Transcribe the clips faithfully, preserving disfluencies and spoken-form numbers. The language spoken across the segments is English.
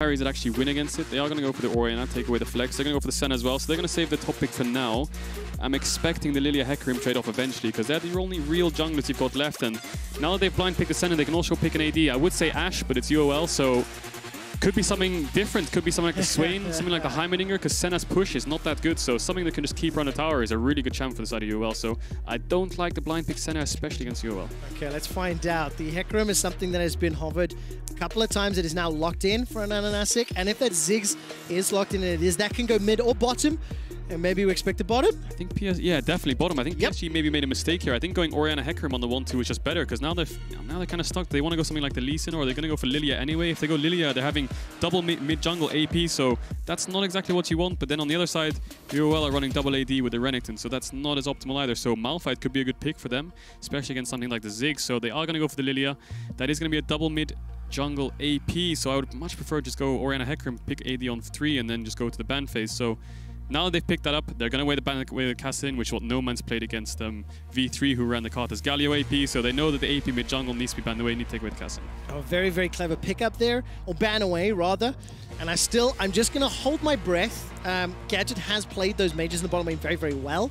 carries that actually win against it. They are going to go for the Orianna, take away the flex. They're going to go for the Senna as well, so they're going to save the top pick for now. I'm expecting the Lillia Hecarim trade-off eventually, because they're the only real junglers you've got left, and now that they've blind picked the Senna, they can also pick an A D. I would say Ashe, but it's U O L, so could be something different. Could be something like a Swain, yeah, yeah. something like a Heimerdinger, because Senna's push is not that good, so something that can just keep around the tower is a really good champ for the side of U O L, so I don't like the blind pick Senna, especially against U O L. Okay, let's find out. The Hecarim is something that has been hovered couple of times. It is now locked in for an Anasik, and if that Ziggs is locked in, and it is, that can go mid or bottom, and maybe we expect the bottom. I think P S G, yeah, definitely bottom. I think yep. P S G maybe made a mistake here. I think going Orianna Hecarim on the one two is just better, because now they're now they're kind of stuck. They want to go something like the Lee Sin, or they're going to go for Lillia anyway. If they go Lillia, they're having double mid, mid jungle A P, so that's not exactly what you want. But then on the other side, U O L are running double A D with the Renekton, so that's not as optimal either. So Malphite could be a good pick for them, especially against something like the Ziggs. So they are going to go for the Lillia. That is going to be a double mid jungle A P, so I would much prefer just go Orianna Hecarim, pick A D on three, and then just go to the ban phase. So now they've picked that up, they're going to weigh the ban with Kassadin, which what Nomanz played against um, V three, who ran the card as Galio A P, so they know that the A P mid jungle needs to be banned away, need to take away the Kassadin. Oh, very, very clever pick up there, or ban away rather. And I still, I'm just going to hold my breath. Um, Gadget has played those mages in the bottom lane very, very well.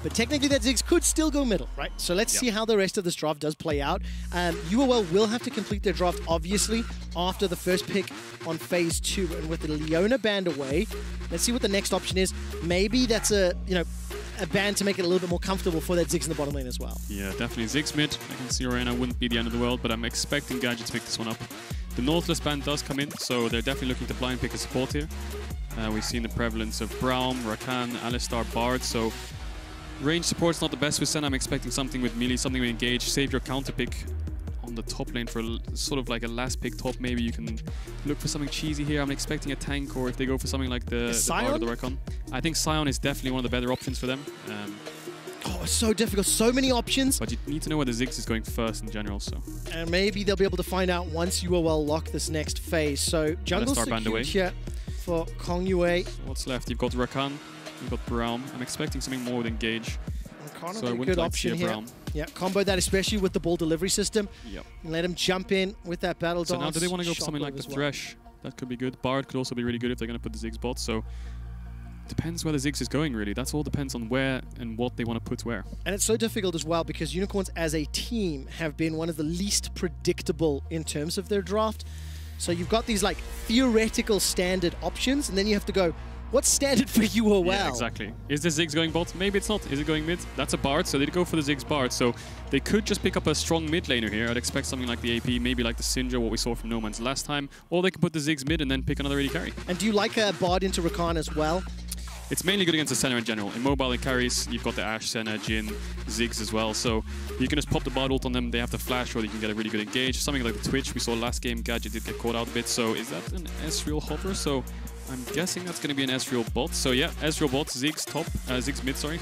But technically that Ziggs could still go middle, right? So let's yep. see how the rest of this draft does play out. Um, U O L will have to complete their draft, obviously, after the first pick on phase two. And with the Leona band away, let's see what the next option is. Maybe that's a, you know, a band to make it a little bit more comfortable for that Ziggs in the bottom lane as well. Yeah, definitely Ziggs mid. I can see Orianna wouldn't be the end of the world, but I'm expecting Gadget to pick this one up. The Nautilus band does come in, so they're definitely looking to blind pick a support here. Uh, we've seen the prevalence of Braum, Rakan, Alistar, Bard, so range support's not the best with Senna. I'm expecting something with melee, something with engage. Save your counter pick on the top lane for sort of like a last pick top. Maybe you can look for something cheesy here. I'm expecting a tank, or if they go for something like the, the Bard or the Rakan. I think Scion is definitely one of the better options for them. Um, Oh, it's so difficult. So many options. But you need to know where the Ziggs is going first in general, so. And maybe they'll be able to find out once U O L lock this next phase. So jungle secured here for Kongyue. So what's left? You've got Rakan. We've got Braum. I'm expecting something more with engage. So I wouldn't like to see a Braum. Yeah, combo that, especially with the ball delivery system. Yep. And let him jump in with that battle dance. So now do they want to go for something like the Thresh? That could be good. Bard could also be really good if they're going to put the Ziggs bot. So depends where the Ziggs is going, really. That's all depends on where and what they want to put where. And it's so difficult as well, because Unicorns as a team have been one of the least predictable in terms of their draft. So you've got these like theoretical standard options, and then you have to go, what's standard for U O L? Yeah, exactly. Is the Ziggs going bot? Maybe it's not. Is it going mid? That's a Bard, so they'd go for the Ziggs Bard. So they could just pick up a strong mid laner here. I'd expect something like the A P, maybe like the Syndra, what we saw from Nomanz last time. Or they could put the Ziggs mid and then pick another A D carry. And do you like a Bard into Rakan as well? It's mainly good against the Senna in general. In mobile and carries, you've got the Ashe, Senna, Jhin, Ziggs as well. So you can just pop the Bard ult on them, they have to flash, or you can get a really good engage. Something like the Twitch we saw last game, Gadget did get caught out a bit. So is that an Ezreal hover? So I'm guessing that's going to be an Ezreal bot. So yeah, Ezreal bot, Ziggs top, uh, Ziggs mid, sorry.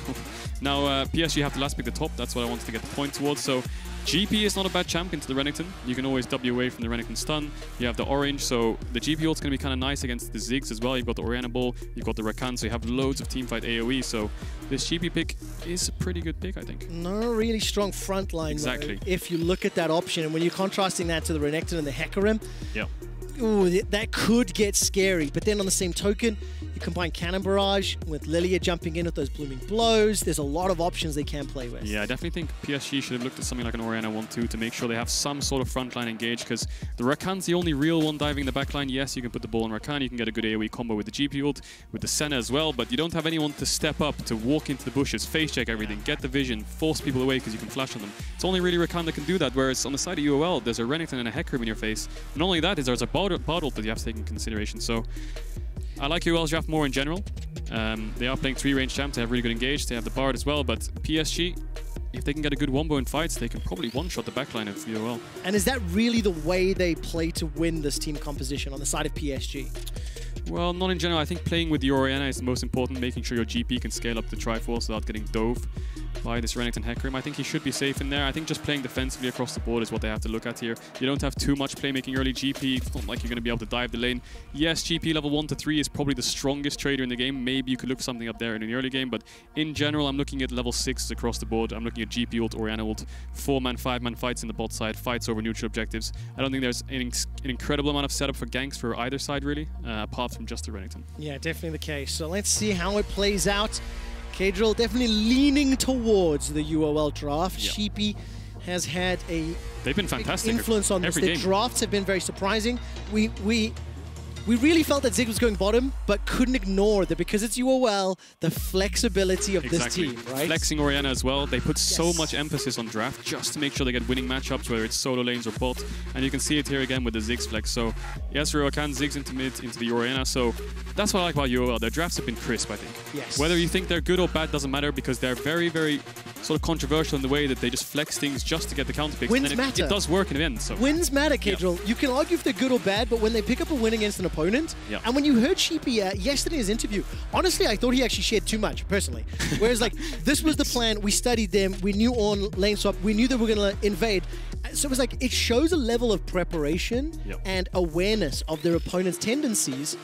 Now uh, P S G have to last pick the top, that's what I wanted to get the point towards. So G P is not a bad champ into the Renekton. You can always W away from the Renekton stun. You have the orange, so the G P ult's going to be kind of nice against the Ziggs as well. You've got the Orianna Ball, you've got the Rakan, so you have loads of teamfight A O E. So this G P pick is a pretty good pick, I think. No, really strong front line, exactly. Though, if you look at that option, and when you're contrasting that to the Renekton and the Hecarim, yeah. Ooh, that could get scary. But then on the same token, you combine Cannon Barrage with Lillia jumping in with those Blooming Blows. There's a lot of options they can play with. Yeah, I definitely think P S G should have looked at something like an Orianna one two to make sure they have some sort of frontline engage, because the Rakan's the only real one diving in the backline. Yes, you can put the ball on Rakan, you can get a good A O E combo with the G P ult, with the Senna as well, but you don't have anyone to step up, to walk into the bushes, face check everything, yeah. get the vision, force people away because you can flash on them. It's only really Rakan that can do that, whereas on the side of U O L, there's a Renekton and a Hecarim in your face. Not only that, is there's a bottle that you have to take into consideration. So I like U O L's draft more in general. Um, they are playing three range champs, they have really good engage, they have the Bard as well, but P S G, if they can get a good wombo in fights, they can probably one-shot the backline of U O L. And is that really the way they play to win this team composition on the side of P S G? Well, not in general. I think playing with the Orianna is the most important, making sure your G P can scale up the Triforce without getting dove. apply this Renekton Hecarim. I think he should be safe in there. I think just playing defensively across the board is what they have to look at here. You don't have too much playmaking early G P. It's not like you're going to be able to dive the lane. Yes, G P level one to three is probably the strongest trader in the game. Maybe you could look for something up there in an early game, but in general, I'm looking at level sixes across the board. I'm looking at G P ult, Orianna ult, four man, five man fights in the bot side, fights over neutral objectives. I don't think there's an, inc an incredible amount of setup for ganks for either side, really, uh, apart from just the Renekton. Yeah, definitely the case. So let's see how it plays out. Kadril definitely leaning towards the U O L draft. Yeah. Sheepy has had a They've been fantastic influence on this. Every game. The drafts have been very surprising. We we we really felt that Ziggs was going bottom, but couldn't ignore that because it's U O L, the flexibility of exactly. this team, right? Flexing Orianna as well. They put yes. so much emphasis on draft just to make sure they get winning matchups, whether it's solo lanes or bot. And you can see it here again with the Ziggs flex. So yes, Rakan Ziggs into mid, into the Orianna. So that's what I like about U O L. Their drafts have been crisp, I think. Yes. Whether you think they're good or bad doesn't matter because they're very, very sort of controversial in the way that they just flex things just to get the counter picks. Wins and then it, it does work in the end. So. Wins matter, Kadril. Yeah. You can argue if they're good or bad, but when they pick up a win against an opponent, yeah. and when you heard Sheepy at yesterday's interview, honestly, I thought he actually shared too much, personally. Whereas, like, this was the plan. We studied them. We knew on lane swap. We knew that we were going to invade. So it was like, it shows a level of preparation yep. and awareness of their opponent's tendencies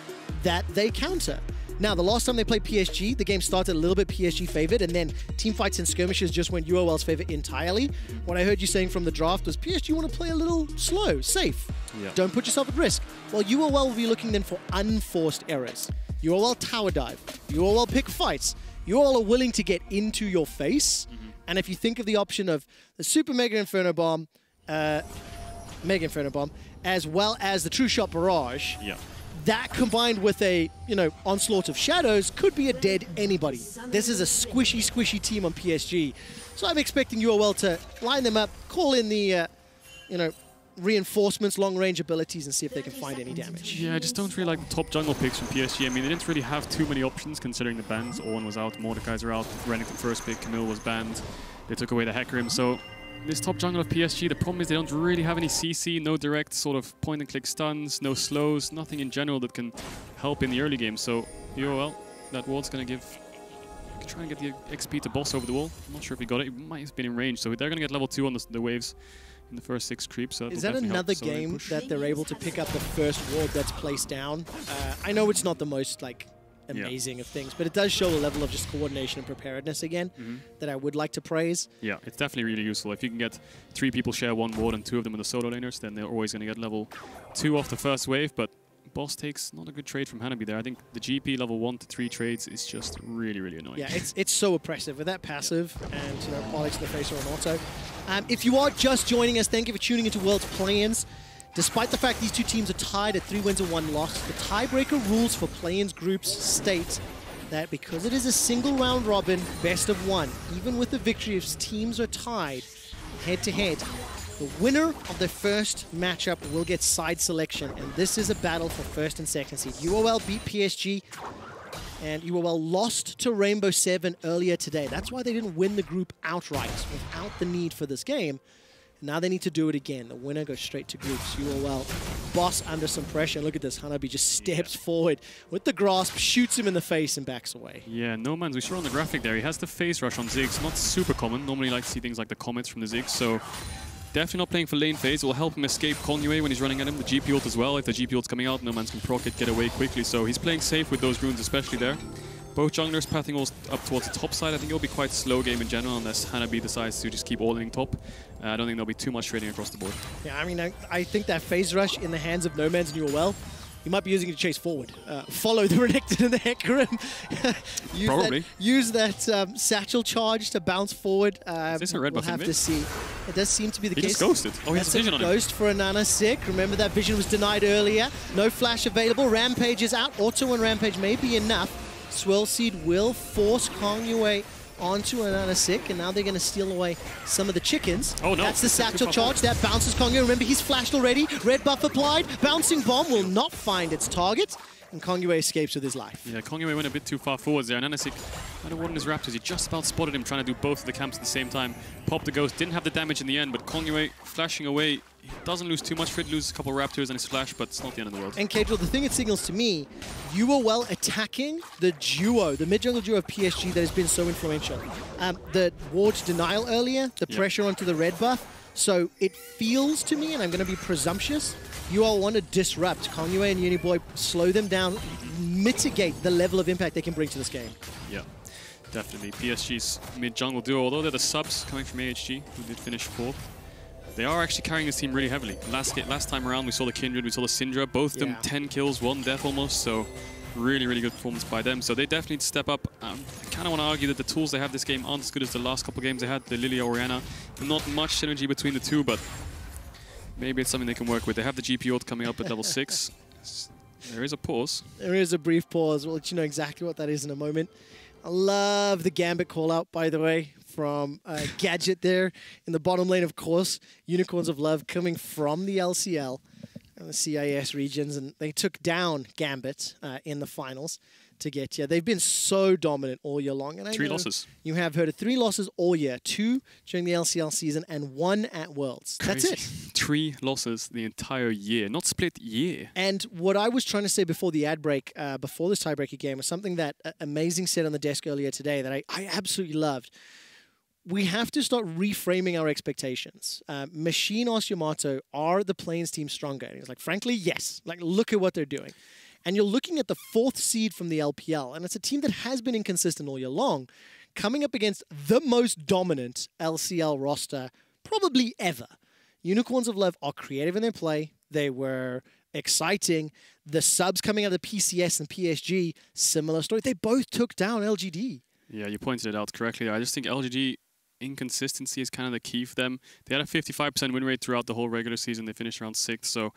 that they counter. Now, the last time they played P S G, the game started a little bit P S G favored, and then teamfights and skirmishes just went U O L's favor entirely. What I heard you saying from the draft was, P S G want to play a little slow, safe. Yeah. Don't put yourself at risk. Well, U O L will be looking then for unforced errors. U O L tower dive. U O L pick fights. U O L are willing to get into your face. Mm-hmm. And if you think of the option of the Super Mega Inferno Bomb, uh, Mega Inferno Bomb, as well as the True Shot Barrage, yeah. that combined with a, you know, onslaught of shadows could be a dead anybody. This is a squishy, squishy team on P S G. So I'm expecting U O L to line them up, call in the, uh, you know, reinforcements, long-range abilities, and see if they can find any damage. Yeah, I just don't really like the top jungle picks from P S G. I mean, they didn't really have too many options considering the bans. Ornn was out, Mordekaiser out, Renekton first pick, Camille was banned. They took away the Hecarim, so this top jungle of P S G, the problem is they don't really have any C C, no direct sort of point-and-click stuns, no slows, nothing in general that can help in the early game. So, U O L, that wall's going to give... trying to get the X P to boss over the wall. I'm not sure if he got it. It might have been in range. So they're going to get level two on the, the waves in the first six creeps. So is that another game that they're able to pick up the first ward that's placed down? Uh, I know it's not the most, like... amazing yeah. of things, but it does show a level of just coordination and preparedness again mm-hmm. that I would like to praise. Yeah, it's definitely really useful. If you can get three people share one ward and two of them are the solo laners, then they're always going to get level two off the first wave, but boss takes not a good trade from Hanabi there. I think the G P level one to three trades is just really, really annoying. Yeah, it's it's so oppressive with that passive yeah. and, you know, Pollock's in the face or an auto. Um, if you are just joining us, thank you for tuning into World's Play-Ins. Despite the fact these two teams are tied at three wins and one loss, the tiebreaker rules for play-ins groups state that because it is a single round robin, best of one, even with the victory if teams are tied head-to-head, -head, the winner of the first matchup will get side selection, and this is a battle for first and second seed. U O L beat P S G, and U O L lost to Rainbow Seven earlier today. That's why they didn't win the group outright, without the need for this game. Now they need to do it again. The winner goes straight to groups. U O L, boss under some pressure. Look at this. Hanabi just steps yeah. forward with the grasp, shoots him in the face, and backs away. Yeah, Nomanz, we saw on the graphic there, he has the face rush on Ziggs. Not super common. Normally you like to see things like the comets from the Ziggs, so definitely not playing for lane phase. It will help him escape Kongyue when he's running at him. The G P ult as well. If the G P ult's coming out, Nomanz can proc it, get away quickly. So he's playing safe with those runes, especially there. Both junglers pathing all up towards the top side. I think it'll be quite a slow game in general unless Hanabi decides to just keep all-in top. Uh, I don't think there'll be too much trading across the board. Yeah, I mean, I, I think that phase rush in the hands of Nomanz and U O L, you might be using it to chase forward. Uh, follow the Renekton and the Hecarim. use Probably. That, use that um, satchel charge to bounce forward. Um, Is this a red buff? We'll have to see. It does seem to be the he case. He just ghosted. Oh, he has a vision a on him. Ghost for AHaHaCiK. Remember that vision was denied earlier. No flash available. Rampage is out. Auto and Rampage may be enough. Swirl Seed will force Kongyue onto AHaHaCiK, and now they're going to steal away some of the chickens. Oh no! That's the satchel charge that bounces Kongyue. Remember, he's flashed already. Red buff applied. Bouncing bomb will not find its target. and Kongyue escapes with his life. Yeah, Kongyue went a bit too far forwards there, and Anasik, I don't know what in his raptors, he just about spotted him trying to do both of the camps at the same time. Popped the ghost, didn't have the damage in the end, but Kongyue flashing away, he doesn't lose too much for it, loses a couple raptors and his flash, but it's not the end of the world. And Kedril, the thing it signals to me, U O L attacking the duo, the mid-jungle duo of P S G that has been so influential. Um, the ward's denial earlier, the yep. pressure onto the red buff, so it feels to me, and I'm going to be presumptuous, you all want to disrupt Kongyue and Uniboy, slow them down, mitigate the level of impact they can bring to this game. Yeah, definitely. P S G's mid-jungle duo, although they're the subs coming from A H G, who did finish fourth, they are actually carrying this team really heavily. Last, last time around, we saw the Kindred, we saw the Syndra, both of yeah. them ten kills, one death almost, so really, really good performance by them. So they definitely need to step up. Um, I kind of want to argue that the tools they have this game aren't as good as the last couple games they had, the Lillia, Orianna. Not much synergy between the two, but maybe it's something they can work with. They have the G P ult coming up at level six. There is a pause. There is a brief pause. We'll let you know exactly what that is in a moment. I love the Gambit call-out, by the way, from uh, Gadget there in the bottom lane, of course. Unicorns of Love coming from the L C L and the C I S regions, and they took down Gambit uh, in the finals to get here. They've been so dominant all year long. And I three losses. You have heard of three losses all year, two during the L C L season and one at Worlds. Crazy. That's it. Three losses the entire year, not split year. And what I was trying to say before the ad break, uh, before this tiebreaker game, was something that uh, Amazing said on the desk earlier today that I, I absolutely loved. We have to start reframing our expectations. Uh, Machine Oshimato, are the Plains team stronger? And he's like, frankly, yes. Like, look at what they're doing. And you're looking at the fourth seed from the L P L, and it's a team that has been inconsistent all year long, coming up against the most dominant L C L roster probably ever. Unicorns of Love are creative in their play. They were exciting. The subs coming out of the P C S and P S G, similar story. They both took down L G D. Yeah, you pointed it out correctly. I just think L G D inconsistency is kind of the key for them. They had a fifty-five percent win rate throughout the whole regular season. They finished around sixth, so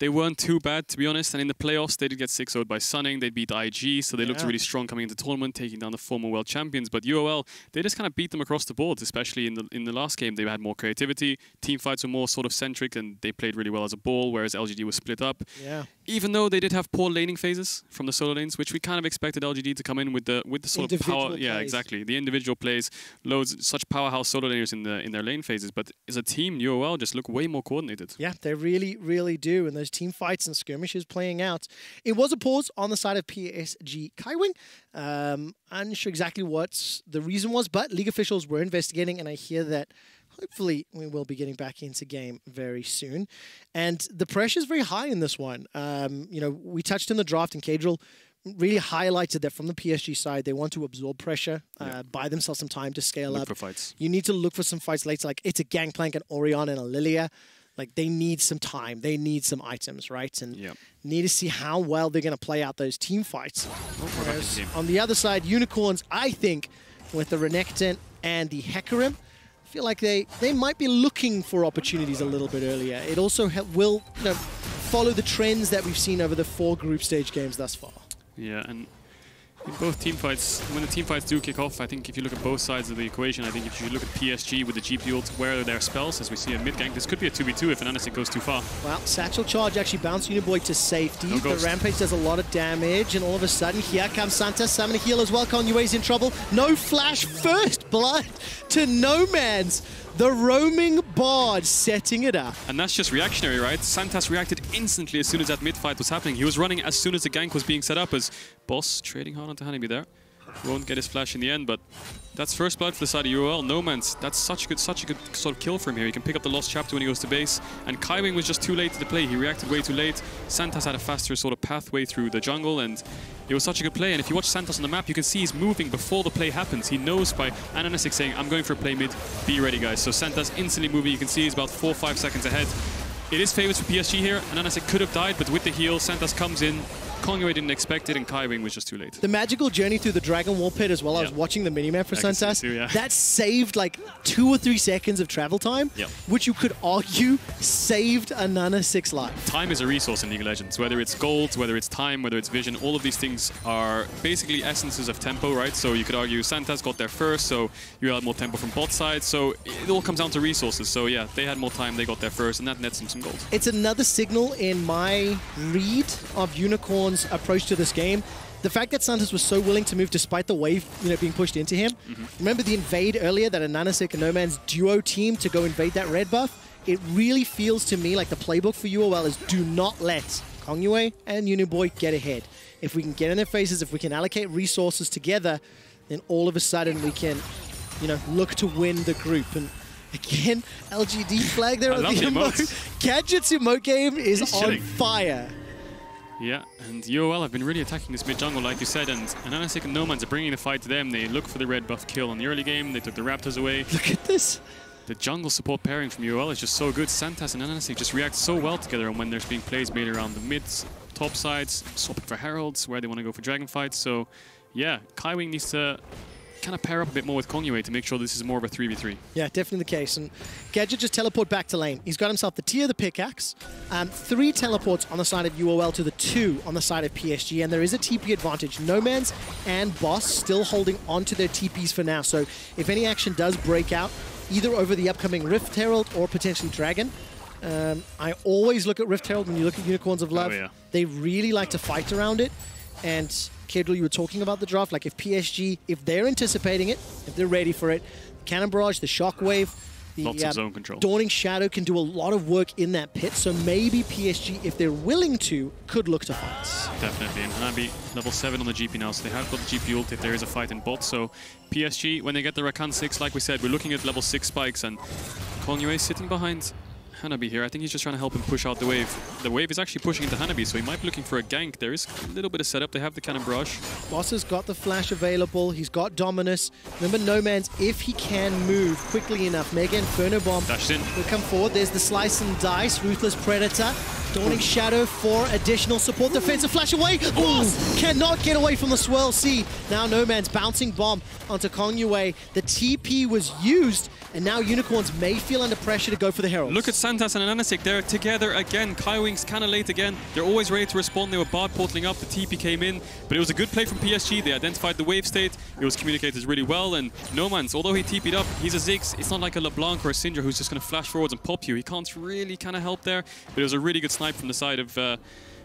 they weren't too bad, to be honest, and in the playoffs, they did get six oh'd by Sunning. They beat I G, so they yeah. looked really strong coming into the tournament, taking down the former world champions. But U O L, they just kind of beat them across the board, especially in the in the last game. They had more creativity, team fights were more sort of centric, and they played really well as a ball, whereas L G D was split up. Yeah. Even though they did have poor laning phases from the solo lanes, which we kind of expected L G D to come in with the with the sort individual of power. Plays. Yeah, exactly. The individual plays, loads such powerhouse solo laners in the in their lane phases. But as a team, U O L just look way more coordinated. Yeah, they really, really do. And those team fights and skirmishes playing out. It was a pause on the side of P S G Kaiwing. Um, unsure exactly what the reason was, but league officials were investigating, and I hear that hopefully we will be getting back into game very soon. And the pressure is very high in this one. Um, you know, we touched in the draft, and Kadril really highlighted that from the P S G side, they want to absorb pressure, uh, yeah. buy themselves some time to scale look up. For fights. You need to look for some fights later, like it's a Gangplank, an Orianna, and a Lillia. Like, they need some time. They need some items, right? And yep. need to see how well they're going to play out those team fights. Whereas on the other side, Unicorns, I think, with the Renekton and the Hecarim, I feel like they, they might be looking for opportunities a little bit earlier. It also will you know, follow the trends that we've seen over the four group stage games thus far. Yeah, and in both team fights, when the team fights do kick off, I think if you look at both sides of the equation, I think if you look at P S G with the G P ult, where are their spells? As we see in mid-gank, this could be a two v two if Anasik goes too far. Well, Satchel Charge actually bounced Uniboy to safety. No but Rampage does a lot of damage, and all of a sudden, here comes SaNTaS, summon a heal as well. Konyue's in trouble. No flash, first blood to Nomanz. The roaming Bard setting it up. And that's just reactionary, right? SaNTaS reacted instantly as soon as that mid-fight was happening. He was running as soon as the gank was being set up as Boss trading hard onto Hanabi there. Won't get his flash in the end, but that's first blood for the side of U O L. Nomanz, that's such good, such a good sort of kill from here. He can pick up the lost chapter when he goes to base. And Kaiwing was just too late to the play. He reacted way too late. SaNTaS had a faster sort of pathway through the jungle, and it was such a good play. And if you watch SaNTaS on the map, you can see he's moving before the play happens. He knows by Anasik saying, "I'm going for a play mid. Be ready, guys." So SaNTaS instantly moving. You can see he's about four, five seconds ahead. It is favors for P S G here. Anasik could have died, but with the heal, SaNTaS comes in. Kongyue didn't expect it, and Kaiwing was just too late. The magical journey through the Dragon Wall Pit as well. Yeah. I was watching the minimap for SaNTaS. Too, yeah. That saved like two or three seconds of travel time, yeah. which you could argue saved AHaHaCiK's life. Time is a resource in League of Legends. Whether it's gold, whether it's time, whether it's vision, all of these things are basically essences of tempo, right? So you could argue SaNTaS got there first, so you had more tempo from both sides. So it all comes down to resources. So yeah, they had more time, they got there first, and that nets them some gold. It's another signal in my read of Unicorn Noman's approach to this game. The fact that SaNTaS was so willing to move despite the wave, you know, being pushed into him. Mm-hmm. Remember the invade earlier, that Anasik and Nomanz duo team to go invade that red buff? It really feels to me like the playbook for U O L is do not let Kongyue and Uniboy get ahead. If we can get in their faces, if we can allocate resources together, then all of a sudden we can, you know, look to win the group. And again, L G D flag there on the emote. Gadget's emote game is He's on chilling. fire. Yeah, and U O L have been really attacking this mid-jungle, like you said, and Anasik and Nomanz are bringing the fight to them. They look for the red buff kill in the early game. They took the Raptors away. Look at this. The jungle support pairing from U O L is just so good. SaNTaS and Anasik just react so well together, and when there's being plays made around the mids, top sides, swapping for Heralds, where they want to go for Dragon fights. So, yeah, Kaiwing needs to kind of pair up a bit more with Kongyue to make sure this is more of a three v three. Yeah, definitely the case. And Gadget just teleported back to lane. He's got himself the tier, the pickaxe, um, three teleports on the side of U O L to the two on the side of P S G, and there is a T P advantage. Nomanz and Boss still holding on to their T Ps for now, so if any action does break out, either over the upcoming Rift Herald or potentially Dragon. Um, I always look at Rift Herald when you look at Unicorns of Love. Oh, yeah. They really like to fight around it, and Kedril, you were talking about the draft, like if P S G, if they're anticipating it, if they're ready for it, the Cannon Barrage, the Shockwave, the Lots of uh, zone control. Dawning Shadow can do a lot of work in that pit, so maybe P S G, if they're willing to, could look to fight. Definitely, and Hanabi level seven on the G P now, so they have got the G P ult if there is a fight in bot, so P S G, when they get the Rakan six, like we said, we're looking at level six spikes, and Kongyue sitting behind Hanabi here. I think he's just trying to help him push out the wave. The wave is actually pushing into Hanabi, so he might be looking for a gank. There is a little bit of setup. They have the Cannon Barrage. Boss has got the flash available. He's got Dominus. Remember, Nomanz, if he can move quickly enough, Mega Inferno Bomb dashed in. Will come forward. There's the Slice and Dice, Ruthless Predator. Dawning Shadow for additional support. Defensive flash away. Ooh. Boss cannot get away from the Swirl C. Now Nomanz bouncing bomb onto Kongyue. The T P was used, and now Unicorns may feel under pressure to go for the Herald. Look at SaNTaS and Anasik. They're together again. Kaiwing's kind of late again. They're always ready to respond. They were Bard portaling up. The T P came in, but it was a good play from P S G. They identified the wave state. It was communicated really well, and Nomanz, although he T P'd up, he's a Ziggs. It's not like a LeBlanc or a Syndra who's just going to flash forwards and pop you. He can't really kind of help there, but it was a really good snipe from the side of uh,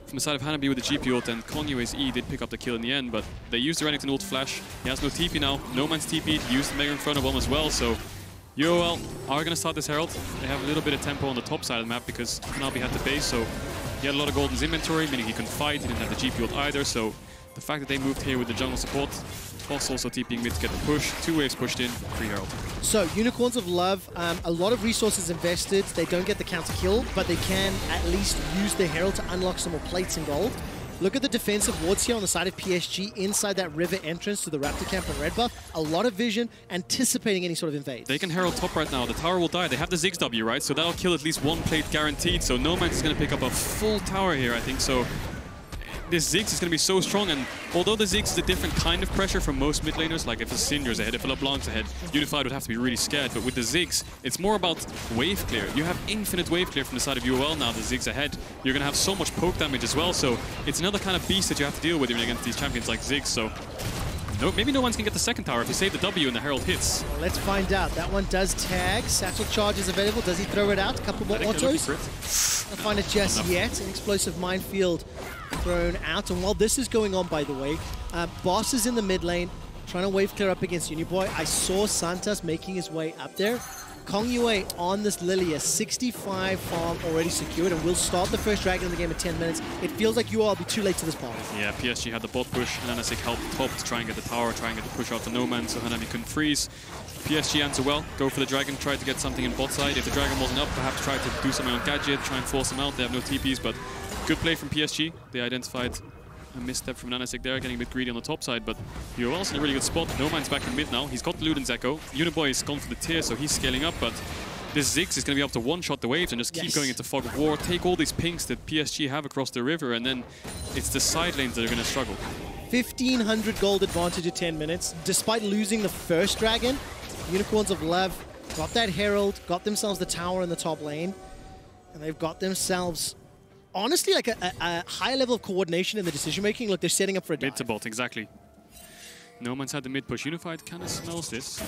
from the side of Hanabi with the G P ult, and Konyue's E did pick up the kill in the end, but they used the Renekton ult flash. He has no T P now. Nomanz T P'd, he used the Mega Inferno Bomb as well, so U O L are going to start this Herald. They have a little bit of tempo on the top side of the map because Hanabi had the base, so he had a lot of gold in his inventory, meaning he couldn't fight. He didn't have the G P ult either, so the fact that they moved here with the jungle support, Boss also TPing mid to get the push. Two waves pushed in, free Herald. So, Unicorns of Love, um, a lot of resources invested. They don't get the counter kill, but they can at least use the Herald to unlock some more plates and gold. Look at the defensive wards here on the side of P S G, inside that river entrance to the Raptor camp and red buff. A lot of vision, anticipating any sort of invade. They can Herald top right now. The tower will die. They have the Ziggs W, right? So that'll kill at least one plate guaranteed. So Nomanz is going to pick up a full tower here, I think. So this Ziggs is going to be so strong, and although the Ziggs is a different kind of pressure from most mid laners, like if a Syndra's ahead, if a LeBlanc's ahead, Unified would have to be really scared, but with the Ziggs, it's more about wave clear. You have infinite wave clear from the side of U O L now, the Ziggs ahead. You're going to have so much poke damage as well, so it's another kind of beast that you have to deal with even against these champions like Ziggs, so no, maybe Nomanz can get the second tower if he saved the W and the Herald hits. Well, let's find out. That one does tag. Satchel charge is available. Does he throw it out? A couple more autos. I'll find it just yet. An explosive minefield thrown out. And while this is going on, by the way, uh, Boss is in the mid lane, trying to wave clear up against Uniboy. I saw SaNTaS making his way up there. Kongyue on this Lillia, sixty-five farm already secured, and we'll start the first Dragon in the game in ten minutes. It feels like you all will be too late to this part. Yeah, P S G had the bot push, and Anasik helped top to try and get the tower, try and get the push out to Nomanz so Hanabi couldn't freeze. P S G answer well, go for the Dragon, try to get something in bot side. If the Dragon wasn't up, perhaps try to do something on Gadget, try and force him out. They have no T Ps, but good play from P S G. They identified a misstep from Anasik there, getting a bit greedy on the top side, but U O L's in a really good spot. Noman's back in mid now. He's got the Luden's Echo. Uniboy is gone for the tier, so he's scaling up, but this Ziggs is going to be able to one-shot the waves and just yes. keep going into Fog of War, take all these pinks that P S G have across the river, and then it's the side lanes that are going to struggle. fifteen hundred gold advantage at ten minutes. Despite losing the first Dragon, Unicorns of Love got that Herald, got themselves the tower in the top lane, and they've got themselves honestly, like a, a, a high level of coordination in the decision-making. Look, they're setting up for a dive. Mid to bot, exactly. Nomanz had the mid push. Unified kind of smells this.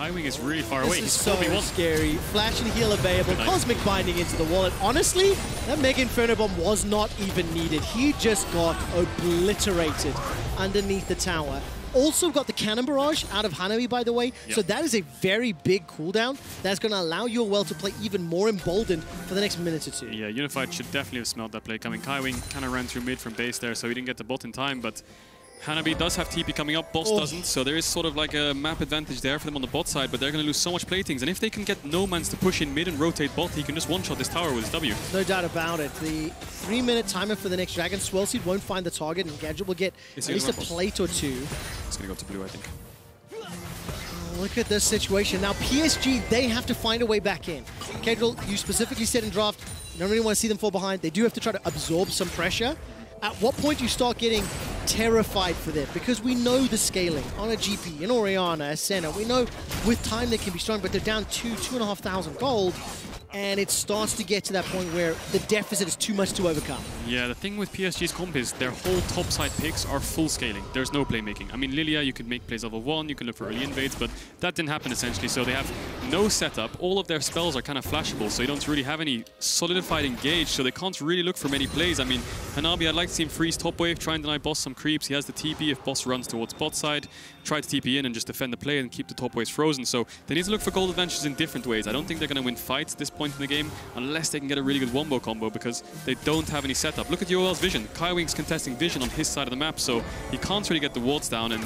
Kaiwing is really far away. This is He's so scary. Flash and heal available. Cosmic Binding into the wallet. Honestly, that Mega Inferno Bomb was not even needed. He just got obliterated underneath the tower. Also got the Cannon Barrage out of Hanabi, by the way. Yep. So that is a very big cooldown that's going to allow U O L to play even more emboldened for the next minute or two. Yeah, Unified should definitely have smelled that play coming. Kaiwing kind of ran through mid from base there, so he didn't get the bot in time, but Hanabi does have T P coming up, Boss oh. doesn't, so there is sort of like a map advantage there for them on the bot side, but they're going to lose so much playthings, and if they can get Nomanz to push in mid and rotate bot, he can just one-shot this tower with his W. No doubt about it. The three-minute timer for the next Dragon, Swellseed won't find the target, and Gadget will get at least a plate or two. It's going to go to blue, I think. Look at this situation. Now P S G, they have to find a way back in. Kedril, you specifically said in draft, you don't really want to see them fall behind. They do have to try to absorb some pressure. At what point do you start getting terrified for them? Because we know the scaling on a G P, an Orianna, a Senna. We know with time they can be strong, but they're down two, two and a half thousand gold, and it starts to get to that point where the deficit is too much to overcome. Yeah, the thing with P S G's comp is their whole topside picks are full scaling. There's no playmaking. I mean, Lillia, you could make plays level one, you could look for early invades, but that didn't happen essentially, so they have no setup. All of their spells are kind of flashable, so you don't really have any solidified engage, so they can't really look for many plays. I mean, Hanabi, I'd like to see him freeze top wave, try and deny boss some creeps. He has the T P if boss runs towards bot side. Try to T P in and just defend the play and keep the top waves frozen. So they need to look for gold advantages in different ways. I don't think they're going to win fights at this point in the game unless they can get a really good wombo combo because they don't have any setup. Look at U O L's vision. Kaiwing's contesting vision on his side of the map, so he can't really get the wards down. And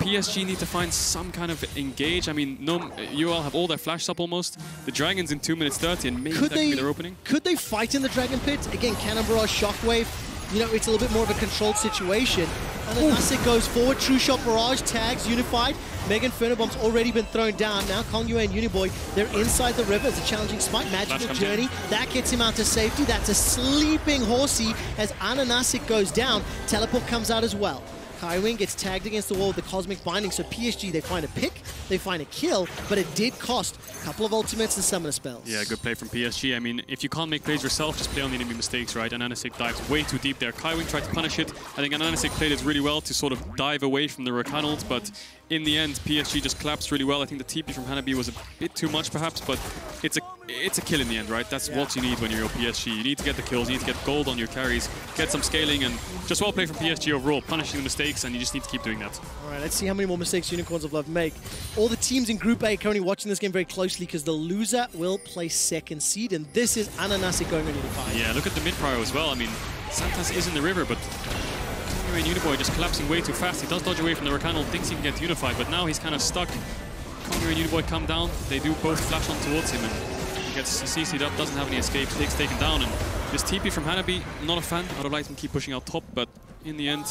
P S G need to find some kind of engage. I mean, no, U O L have all their flash up almost. The Dragon's in two minutes thirty, and maybe could that they, could be their opening. Could they fight in the Dragon Pit? Again, Cannon Barrage, Shockwave. You know, it's a little bit more of a controlled situation. And then Anasik goes forward, True Shot Barrage, tags, Unified. Mega Inferno Bomb's already been thrown down. Now Kongyue and Uniboy, they're inside the river. It's a challenging spike, Magical Journey. In. That gets him out to safety. That's a sleeping horsey as Anasik goes down. Teleport comes out as well. Kaiwing gets tagged against the wall with the Cosmic Binding, so P S G, they find a pick, they find a kill, but it did cost a couple of ultimates and summoner spells. Yeah, good play from P S G. I mean, if you can't make plays yourself, just play on the enemy mistakes, right? And Anasik dives way too deep there. Kaiwing tried to punish it. I think Anasik played it really well to sort of dive away from the Rakan ult, but in the end, P S G just collapsed really well. I think the T P from Hanabi was a bit too much, perhaps, but it's a it's a kill in the end, right? That's yeah. what you need when you're P S G. You need to get the kills, you need to get gold on your carries, get some scaling, and just well played from P S G overall, punishing the mistakes, and you just need to keep doing that. All right, let's see how many more mistakes Unicorns of Love make. All the teams in Group A are currently watching this game very closely because the loser will play second seed, and this is AHaHaCiK going on Unified. Yeah, look at the mid prior as well. I mean, SaNTaS is in the river, but Kongyue and Uniboy just collapsing way too fast. He does dodge away from the Rakan, thinks he can get Unified, but now he's kind of stuck. Kongyue and Uniboy come down, they do both flash on towards him, and he gets C C'd up, doesn't have any escape, takes taken down, and this T P from Hanabi, not a fan. I would have liked him to keep pushing out top, but in the end,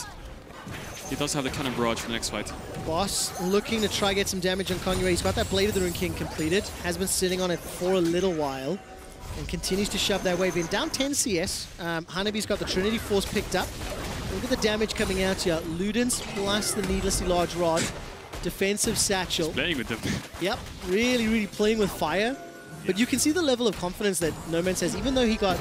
he does have the Cannon Barrage for the next fight. Boss looking to try get some damage on Kongyue. He's got that Blade of the Rune King completed, has been sitting on it for a little while, and continues to shove that wave in. Down ten C S, um, Hanabi's got the Trinity Force picked up. Look at the damage coming out here. Ludens plus the needlessly large rod. Defensive satchel. He's playing with them. Yep, really, really playing with fire. Yeah. But you can see the level of confidence that Nomanz has, even though he got,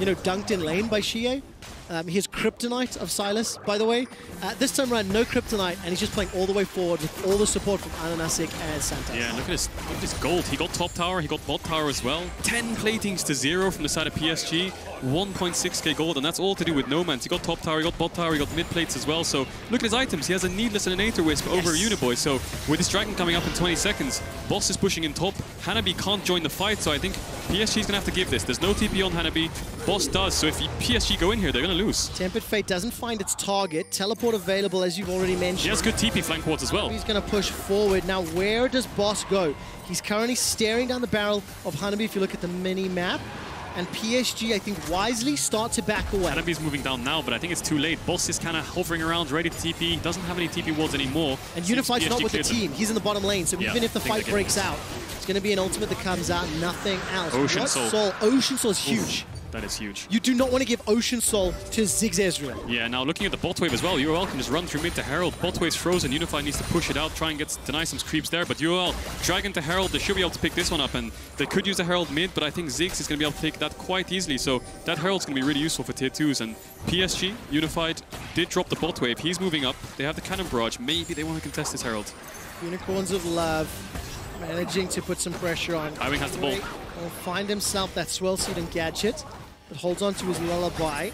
you know, dunked in lane by Shie. Um, his Kryptonite of Silas, by the way. Uh, this time around, no Kryptonite, and he's just playing all the way forward with all the support from AHaHaCiK and SaNTaS. Yeah, look at this, look at this gold. He got top tower, he got bot tower as well. ten platings to zero from the side of P S G. one point six K gold, and that's all to do with Nomanz. He got top tower, he got bot tower, he got mid plates as well. So look at his items. He has a Needless and an Aether Wisp yes. over Uniboy. So with this Dragon coming up in twenty seconds, Boss is pushing in top. Hanabi can't join the fight, so I think P S G's gonna have to give this. There's no T P on Hanabi. Boss does, so if P S G go in here, they're gonna lose. Tempered Fate doesn't find its target. Teleport available, as you've already mentioned. He has good T P flank wards as well. He's going to push forward. Now, where does Boss go? He's currently staring down the barrel of Hanabi, if you look at the mini-map. And P S G, I think, wisely start to back away. Hanabi's moving down now, but I think it's too late. Boss is kind of hovering around, ready to T P. He doesn't have any T P wards anymore. And Unified's not with the team. He's in the bottom lane, so yeah, even if the fight breaks out, it's going to be an ultimate that comes out, nothing else. Ocean Soul. Soul. Ocean Soul is huge. Oof. That is huge. You do not want to give Ocean Soul to Ziggs Ezreal. Yeah, now looking at the bot wave as well, U O L can just run through mid to Herald. Bot wave's frozen, Unified needs to push it out, try and get deny some creeps there, but U O L, Dragon to Herald, they should be able to pick this one up, and they could use the Herald mid, but I think Ziggs is going to be able to take that quite easily, so that Herald's going to be really useful for tier twos, and P S G, Unified, did drop the bot wave. He's moving up, they have the Cannon Barrage, maybe they want to contest this Herald. Unicorns of Love managing to put some pressure on. Kaiwing has the ball. He'll find himself that swell seed and gadget, but holds on to his lullaby.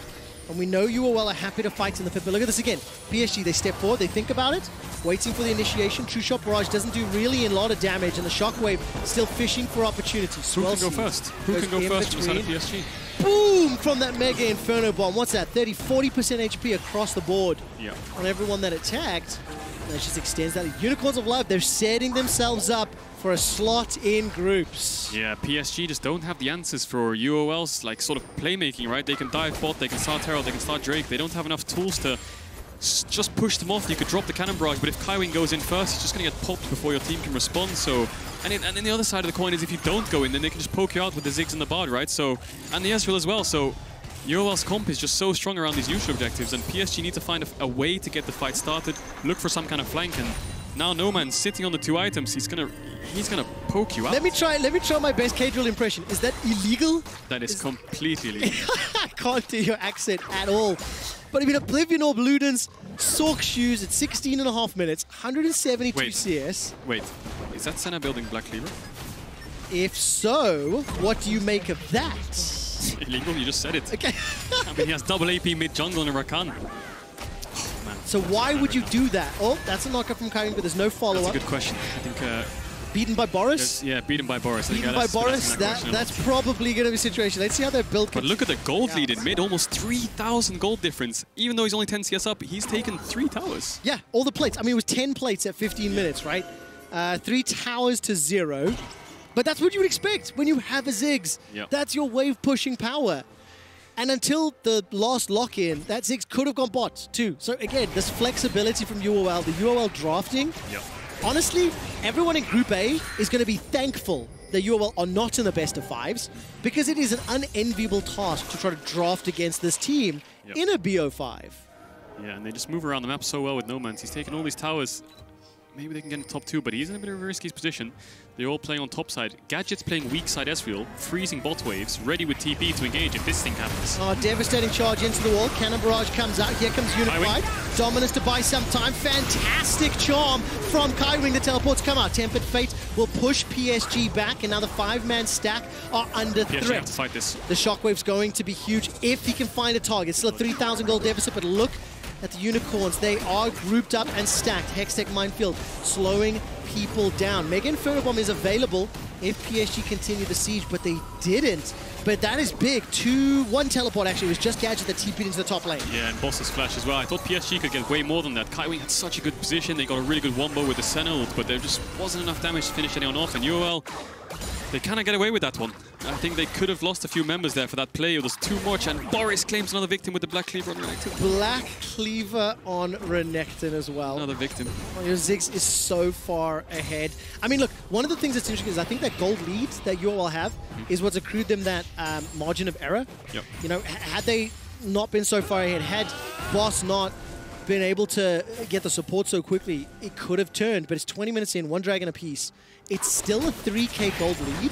And we know U O L are happy to fight in the fifth, but look at this again. P S G, they step forward, they think about it, waiting for the initiation. True Shot Barrage doesn't do really a lot of damage, and the Shockwave still fishing for opportunities. Who can go first? Who can go first inside of P S G? Boom! From that Mega Inferno Bomb. What's that? thirty, forty percent H P across the board yeah. on everyone that attacked. That just extends that. Unicorns of Love, they're setting themselves up for a slot in groups. Yeah, P S G just don't have the answers for U O L's like sort of playmaking, right? They can dive bot, they can start Herald, they can start Drake. They don't have enough tools to just push them off. You could drop the Cannon Barrage, but if Kaiwing goes in first, he's just going to get popped before your team can respond. So, and, it, and then the other side of the coin is if you don't go in, then they can just poke you out with the Ziggs and the Bard, right? So, and the Ezreal as well. So U O L's comp is just so strong around these neutral objectives, and P S G need to find a, a way to get the fight started, look for some kind of flank, and now Nomanz sitting on the two items, he's going to... He's gonna poke you out. Let me try. Let me try my best K-Drill impression. Is that illegal? That is, is completely illegal. I can't do your accent at all. But I mean, Oblivion Orb Ludens, Sork Shoes at sixteen and a half minutes, one hundred seventy-two Wait. C S. Wait, is that Senna building Black Cleaver? If so, what do you make of that? It's illegal. You just said it. Okay. I mean, he has double A P mid jungle and a Rakan. Oh, man. So that's why would you now. do that? Oh, that's a knockup from Kaiwing, but there's no follow-up. That's a good question. I think. Uh, Beaten by Boris? There's, yeah, beaten by Boris. Beaten okay, by that's, Boris, that's, that, that's probably going to be a situation. Let's see how they're built. But look at the gold yeah. lead in mid, almost three thousand gold difference. Even though he's only ten C S up, he's taken three towers. Yeah, all the plates. I mean, it was ten plates at fifteen yeah. minutes, right? Uh, three towers to zero. But that's what you would expect when you have a Ziggs. Yep. That's your wave-pushing power. And until the last lock-in, that Ziggs could have gone bot, too. So again, this flexibility from U O L, the U O L drafting. Yep. Honestly, everyone in Group A is going to be thankful that U O L are not in the best of fives, because it is an unenviable task to try to draft against this team yep. in a B O five. Yeah, and they just move around the map so well with Nomanz. He's taken all these towers. Maybe they can get in top two, but he's in a bit of a risky position. They're all playing on top side. Gadget's playing weak side Ezreal, freezing bot waves, ready with T P to engage if this thing happens. Oh, devastating charge into the wall. Cannon Barrage comes out. Here comes Unified. Dominus to buy some time. Fantastic charm from Kaiwing. The teleports come out. Tempered Fate will push P S G back. Another five-man stack are under P S G threat. Have to fight this. The shockwave's going to be huge if he can find a target. Still a three thousand gold deficit, but look at the Unicorns. They are grouped up and stacked. Hextech Minefield slowing people down. Mega Inferno Bomb is available if P S G continue the siege, but they didn't. But that is big. Two, one teleport, actually. It was just Gadget that T P'd into the top lane. Yeah, and Boss's flash as well. I thought P S G could get way more than that. Kaiwing had such a good position. They got a really good wombo with the Senna ult, but there just wasn't enough damage to finish anyone off. And U O L, they kind of get away with that one. I think they could have lost a few members there for that play. It was too much, and Boris claims another victim with the Black Cleaver on Renekton. Black Cleaver on Renekton as well. Another victim. Oh, your Ziggs is so far ahead. I mean, look, one of the things that's interesting is I think that gold lead that you all have mm-hmm. is what's accrued them that um, margin of error. Yep. You know, had they not been so far ahead, had Boss not been able to get the support so quickly, it could have turned, but it's twenty minutes in, one dragon apiece. It's still a three K gold lead.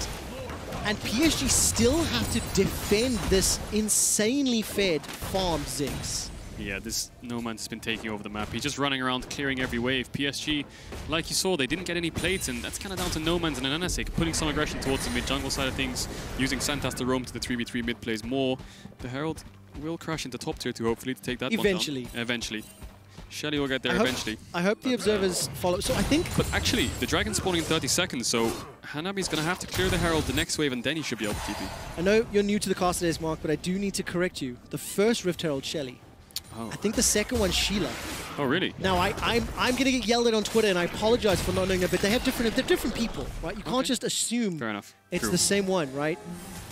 And P S G still have to defend this insanely fed farm Ziggs. Yeah, this Nomanz has been taking over the map. He's just running around, clearing every wave. P S G, like you saw, they didn't get any plates, and that's kind of down to Nomanz and Anasik, putting some aggression towards the mid-jungle side of things, using SaNTaS to roam to the three v three mid plays more. The Herald will crash into top tier two, hopefully, to take that eventually. one down. Eventually. Shelly will get there I hope, eventually. I hope the observers follow. So I think... But actually, the dragon's spawning in thirty seconds, so Hanabi's going to have to clear the Herald the next wave, and then he should be able to T P. I know you're new to the cast today's, Mark, but I do need to correct you. The first Rift Herald, Shelly. Oh. I think the second one, Sheila. Oh, really? Now, I, I'm, I'm going to get yelled at on Twitter, and I apologize for not knowing that, but they have different, they're different people, right? You can't okay. just assume Fair enough. it's True. the same one, right?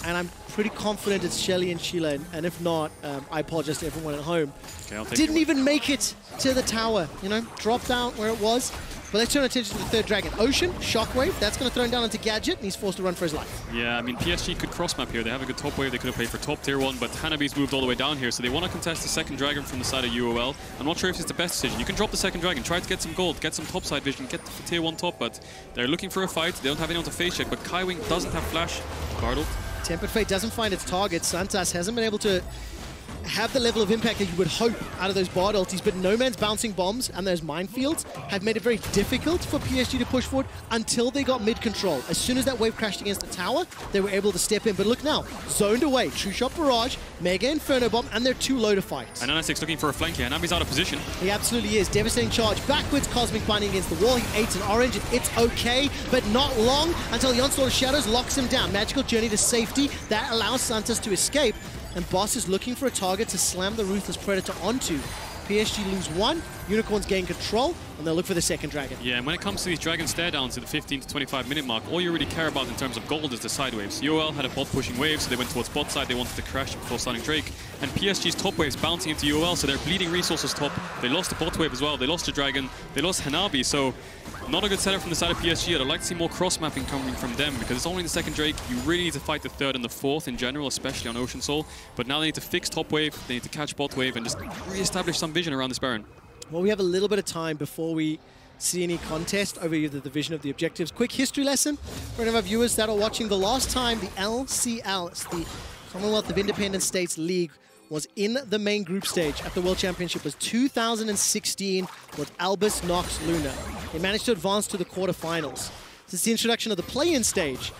And I'm pretty confident it's Shelly and Sheila, and, and if not, um, I apologize to everyone at home. Okay, Didn't even make it to the tower, you know, dropped out where it was. But let's turn attention to the third dragon. Ocean, Shockwave, that's going to throw him down into Gadget, and he's forced to run for his life. Yeah, I mean, P S G could cross-map here. They have a good top wave. They could have played for top tier one, but Hanabi's moved all the way down here, so they want to contest the second dragon from the side of U O L. I'm not sure if it's the best decision. You can drop the second dragon, try to get some gold, get some top side vision, get the tier one top, but they're looking for a fight. They don't have anyone to face check, but Kaiwing doesn't have flash. Guardled. Tempered Fate doesn't find its target. SaNTaS hasn't been able to have the level of impact that you would hope out of those Bard ultis, but Noman's bouncing bombs and those minefields have made it very difficult for P S G to push forward until they got mid-control. As soon as that wave crashed against the tower, they were able to step in. But look now, zoned away, True Shot Barrage, Mega Inferno Bomb, and they're too low to fight. And Anasik's looking for a flank here, and Hanabi's out of position. He absolutely is. Devastating charge, backwards, Cosmic Binding against the wall. He ate an orange, and it's okay, but not long until the Onslaught of Shadows locks him down. Magical Journey to safety, that allows SaNTaS to escape. And Boss is looking for a target to slam the Ruthless Predator onto. P S G lose one, Unicorns gain control, and they'll look for the second Dragon. Yeah, and when it comes to these Dragon stare-downs at the fifteen to twenty-five minute mark, all you really care about in terms of gold is the side waves. U O L had a bot pushing wave, so they went towards bot side, they wanted to crash before starting Drake. And P S G's top wave's bouncing into U O L, so they're bleeding resources top. They lost the bot wave as well, they lost the Dragon, they lost Hanabi, so not a good setup from the side of P S G. I'd like to see more cross-mapping coming from them, because it's only the second Drake. You really need to fight the third and the fourth in general, especially on Ocean Soul. But now they need to fix top wave, they need to catch bot wave, and just re-establish some vision around this Baron. Well, we have a little bit of time before we see any contest over the division of the objectives. Quick history lesson for any of our viewers that are watching. The last time the L C L, it's the Commonwealth of Independent States League, was in the main group stage at the World Championship was two thousand sixteen with Albus Nox Luna. They managed to advance to the quarterfinals. Since the introduction of the play-in stage,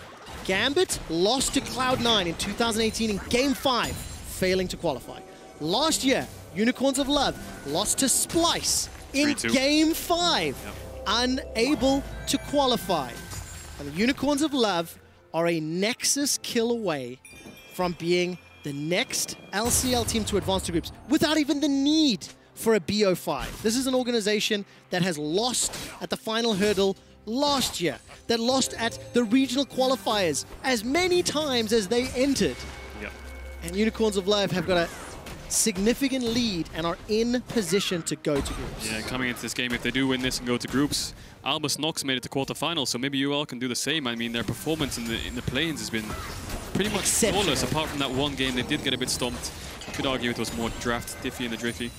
Gambit lost to Cloud nine in two thousand eighteen in Game five, failing to qualify. Last year, Unicorns of Love lost to Splice in Game five, yep, unable to qualify. And the Unicorns of Love are a Nexus kill away from being the next L C L team to advance to groups without even the need for a B O five. This is an organization that has lost at the final hurdle last year, that lost at the regional qualifiers as many times as they entered. Yep. And Unicorns of Love have got a significant lead and are in position to go to groups. Yeah, coming into this game, if they do win this and go to groups, Albus Nox made it to quarterfinals, so maybe U L can do the same. I mean, their performance in the in the play-ins has been pretty much flawless, apart from that one game. They did get a bit stomped. You could argue it was more draft diffy in the driffy.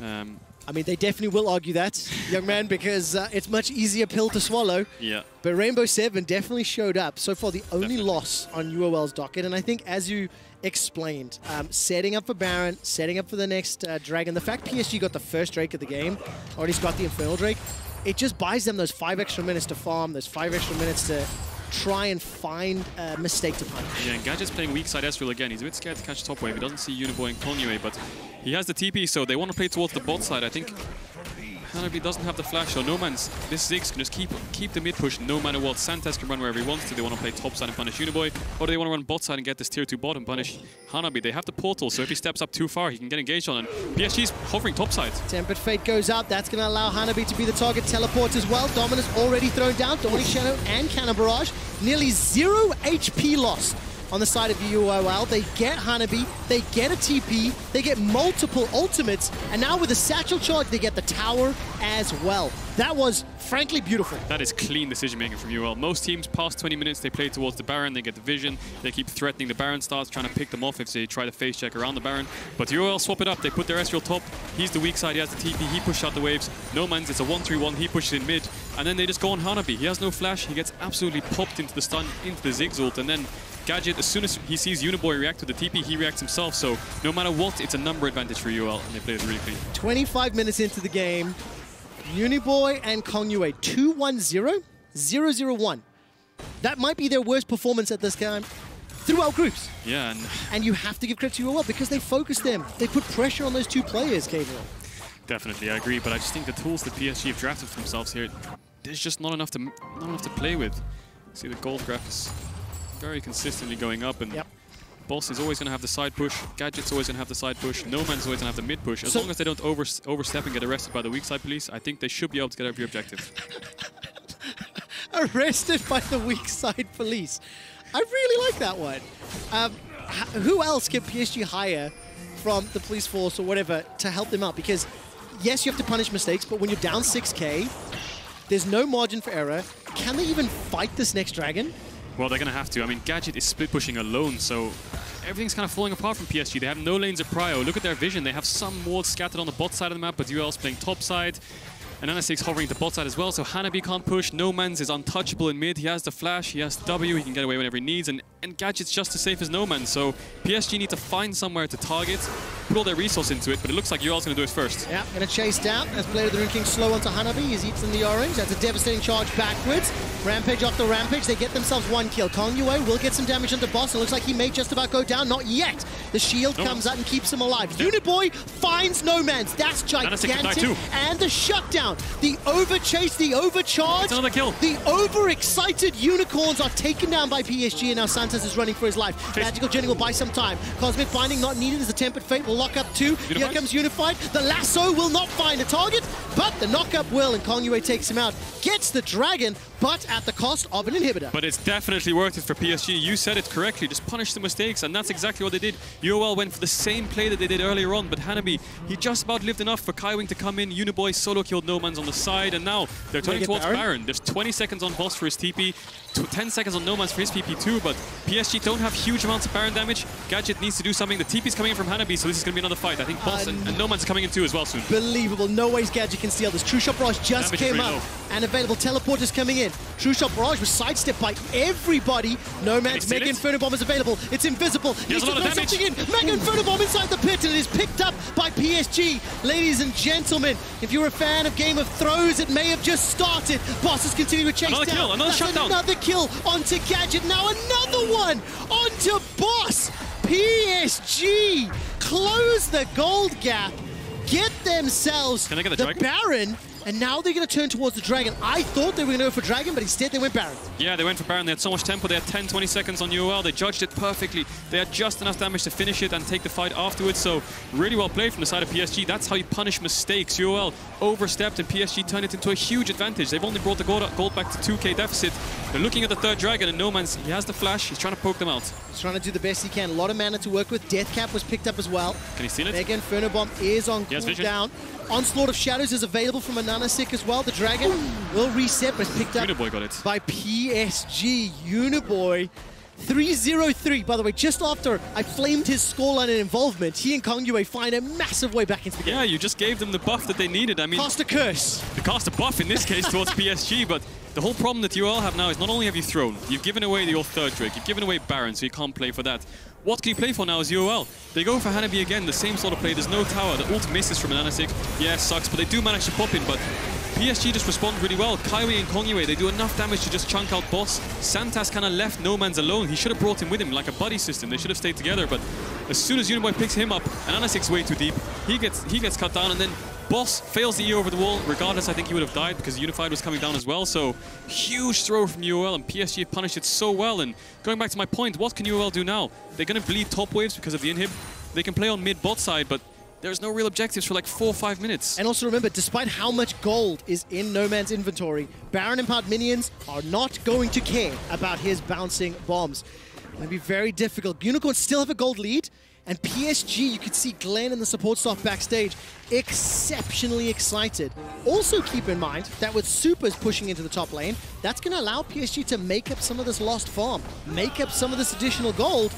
Um, I mean, they definitely will argue that, young man, because uh, it's much easier pill to swallow. Yeah. But Rainbow Seven definitely showed up. So far, the only definitely. loss on U O L's docket, and I think as you explained, um, setting up for Baron, setting up for the next uh, Dragon. The fact P S G got the first Drake of the game, or at least got the Infernal Drake, it just buys them those five extra minutes to farm, those five extra minutes to try and find a mistake to punish. Yeah, and Gadget's playing weak side Ezreal again. He's a bit scared to catch top wave. He doesn't see Uniboy and Kongyue, but he has the T P, so they want to play towards the bot side. I think Hanabi doesn't have the flash, so Nomanz, this Ziggs can just keep keep the mid push no matter what. SaNTaS can run wherever he wants to. They want to play top side and punish Uniboy, or do they want to run bot side and get this tier two bot and punish Hanabi? They have the portal, so if he steps up too far, he can get engaged on, and P S G's hovering top side. Tempered Fate goes up. That's going to allow Hanabi to be the target. Teleports as well. Dominus already thrown down. Dawning Shadow and Cannon Barrage. Nearly zero H P lost on the side of U O L. They get Hanabi, they get a T P, they get multiple ultimates, and now with a satchel charge, they get the tower as well. That was frankly beautiful. That is clean decision-making from U O L. Most teams, past twenty minutes, they play towards the Baron, they get the vision, they keep threatening the Baron starts, trying to pick them off if they try to face check around the Baron. But U O L swap it up, they put their Ezreal top, he's the weak side, he has the T P, he pushes out the waves. Nomanz, it's a one three one, he pushes in mid, and then they just go on Hanabi. He has no flash, he gets absolutely popped into the stun, into the Ziggs ult, and then Gadget, as soon as he sees Uniboy react to the T P, he reacts himself, so no matter what, it's a number advantage for U L, and they play it really clean. twenty-five minutes into the game, Uniboy and Kongyue, two one zero, zero zero one. That might be their worst performance at this game throughout groups. Yeah. And, and you have to give credit to U L because they focused them. They put pressure on those two players, Gabriel. Definitely, I agree, but I just think the tools that P S G have drafted for themselves here, there's just not enough to, not enough to play with. See, the gold graph is very consistently going up, and yep, Boss is always going to have the side push, Gadget's always going to have the side push, Noman's always going to have the mid push. As so long as they don't over, overstep and get arrested by the weak side police, I think they should be able to get every objective. Arrested by the weak side police. I really like that one. Um, who else can P S G hire from the police force or whatever to help them out? Because yes, you have to punish mistakes, but when you're down six K, there's no margin for error. Can they even fight this next Dragon? Well, they're going to have to. I mean, Gadget is split pushing alone, so everything's kind of falling apart from P S G. They have no lanes of prio. Look at their vision. They have some wards scattered on the bot side of the map, but U L's playing top side. And Anasik's hovering at the bot side as well, so Hanabi can't push. Nomanz is untouchable in mid. He has the flash, he has W, he can get away whenever he needs, and and Gadget's just as safe as Nomanz, so P S G need to find somewhere to target, put all their resource into it, but it looks like U L's going to do it first. Yeah, going to chase down as Blade of the Rune King slow onto Hanabi. He's eats in the orange. That's a devastating charge backwards. Rampage after Rampage, they get themselves one kill. Kongyue will get some damage onto Boss. It looks like he may just about go down. Not yet. The shield Nomanz comes out and keeps him alive. Yeah. Uniboy finds Nomanz. That's gigantic. And the shutdown. The overchase, the overcharge. It's another kill. The overexcited Unicorns are taken down by P S G, and now SaNTaS is running for his life. Chase. Magical Journey will buy some time. Cosmic Finding not needed as the Tempered Fate will lock up two. Unified? Here comes Unified. The lasso will not find a target, but the knock-up will, and Kongyue takes him out. Gets the dragon, but at the cost of an inhibitor. But it's definitely worth it for P S G. You said it correctly. Just punish the mistakes, and that's exactly what they did. U O L went for the same play that they did earlier on, but Hanabi, he just about lived enough for Kaiwing to come in. Uniboy solo killed Nomanz on the side, and now they're turning towards Baron? Baron. There's twenty seconds on Boss for his T P, ten seconds on Nomanz for his P P too, but P S G don't have huge amounts of Baron damage. Gadget needs to do something. The T P's coming in from Hanabi, so this is going to be another fight. I think Boss um, and, and Nomanz coming in too as well soon. Believable. No ways Gadget can steal this. True Shot Barrage just damage came up. Low. And available teleport is coming in. True Shot Barrage was sidestepped by everybody. Nomanz, Mega Inferno Bomb is available. It's invisible. He needs to throw something in. Mega Inferno Bomb inside the pit, and it is picked up by P S G. Ladies and gentlemen, if you're a fan of Game of Thrones, it may have just started. Boss is continuing to chase another down. Kill, another shutdown. Another kill onto Gadget. Now another one onto Boss. P S G close the gold gap. Get themselves Can I get the, the Baron. And now they're going to turn towards the Dragon. I thought they were going to go for Dragon, but instead they went Baron. Yeah, they went for Baron. They had so much tempo. They had ten, twenty seconds on U O L. They judged it perfectly. They had just enough damage to finish it and take the fight afterwards. So really well played from the side of P S G. That's how you punish mistakes. U O L overstepped and P S G turned it into a huge advantage. They've only brought the gold back to two K deficit. They're looking at the third Dragon, and Nomanz, he has the flash. He's trying to poke them out. He's trying to do the best he can. A lot of mana to work with. Deathcap was picked up as well. Can he steal it? Mega Inferno Bomb is on cooldown. Onslaught of Shadows is available from AHaHaCiK as well. The Dragon Ooh. will reset, but picked up Uniboy got it. by P S G. Uniboy, three zero three. By the way, just after I flamed his scoreline and involvement, he and Kongyue find a massive way back into the game. Yeah, you just gave them the buff that they needed. I mean, cast a curse. The cast a buff in this case towards P S G, but the whole problem that you all have now is not only have you thrown, you've given away your third Drake, you've given away Baron, so you can't play for that. What can you play for now is U O L. They go for Hanabi again, the same sort of play. There's no tower. The ult misses from AHaHaCiK. Yeah, sucks, but they do manage to pop in, but P S G just respond really well. Kaiwing and Kongyue, they do enough damage to just chunk out Boss. SaNTaS kind of left Nomanz alone. He should have brought him with him, like a buddy system. They should have stayed together, but as soon as Uniboy picks him up, and AHaHaCiK's way too deep, he gets, he gets cut down, and then Boss fails the E over the wall. Regardless, I think he would have died because Unified was coming down as well. So huge throw from U O L, and P S G punished it so well. And going back to my point, what can U O L do now? They're going to bleed top waves because of the inhib. They can play on mid bot side, but there's no real objectives for like four or five minutes. And also remember, despite how much gold is in Nomanz inventory, Baron empowered minions are not going to care about his bouncing bombs. It's going to be very difficult. Unicorns still have a gold lead. And P S G, you could see Glenn and the support staff backstage exceptionally excited. Also keep in mind that with Supers pushing into the top lane, that's going to allow P S G to make up some of this lost farm, make up some of this additional gold.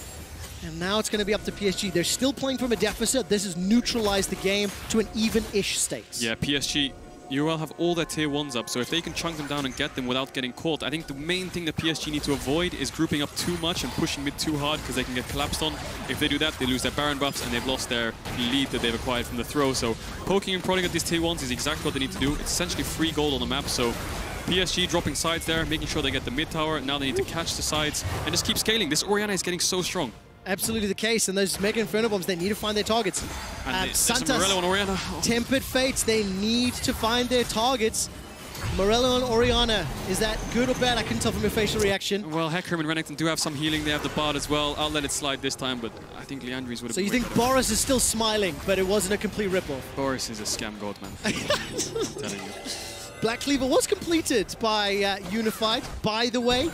And now it's going to be up to P S G. They're still playing from a deficit. This has neutralized the game to an even-ish state. Yeah, P S G, U O L have all their tier ones up, so if they can chunk them down and get them without getting caught, I think the main thing that P S G need to avoid is grouping up too much and pushing mid too hard because they can get collapsed on. If they do that, they lose their Baron buffs and they've lost their lead that they've acquired from the throw. So poking and prodding at these tier ones is exactly what they need to do. It's essentially free gold on the map, so P S G dropping sides there, making sure they get the mid tower. Now they need to catch the sides and just keep scaling. This Orianna is getting so strong. Absolutely the case, and those Mega Inferno Bombs, they need to find their targets. And uh, SaNTaS, on Orianna. Oh. Tempered Fates, they need to find their targets. Morello and Orianna, is that good or bad? I couldn't tell from your facial reaction. Well, Hecarim and Renekton do have some healing. They have the Bard as well. I'll let it slide this time, but I think Leandri's would have. So you think Boris is still smiling, but it wasn't a complete ripple? Boris is a scam god, man. I'm telling you. Black Cleaver was completed by uh, Unified, by the way,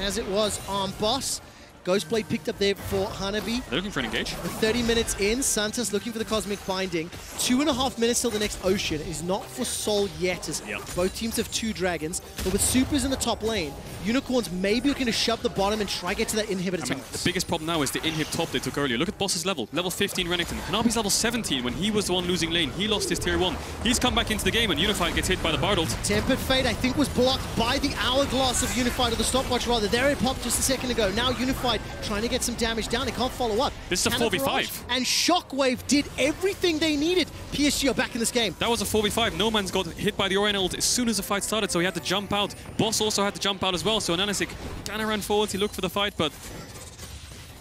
as it was on Boss. Ghostblade picked up there for Hanabi. They're looking for an engage. With thirty minutes in, SaNTaS looking for the Cosmic Binding. Two and a half minutes till the next Ocean is not for Soul yet, as yep. both teams have two Dragons. But with Supers in the top lane, Unicorns maybe looking to shove the bottom and try to get to that inhibitor. I mean, the biggest problem now is the inhib top they took earlier. Look at Boss's level. Level fifteen Renekton. Hanabi's level seventeen when he was the one losing lane. He lost his tier one. He's come back into the game, and Unified gets hit by the Bard ult. Tempered Fate, I think, was blocked by the Hourglass of Unified, or the stopwatch rather. There it popped just a second ago. Now Unified side, trying to get some damage down. They can't follow up. This is a four v five. And Shockwave did everything they needed. P S G are back in this game. That was a four v five. Nomanz got hit by the Orianna ult as soon as the fight started, so he had to jump out. Boss also had to jump out as well, so Anasik kind of ran forwards. He looked for the fight, but...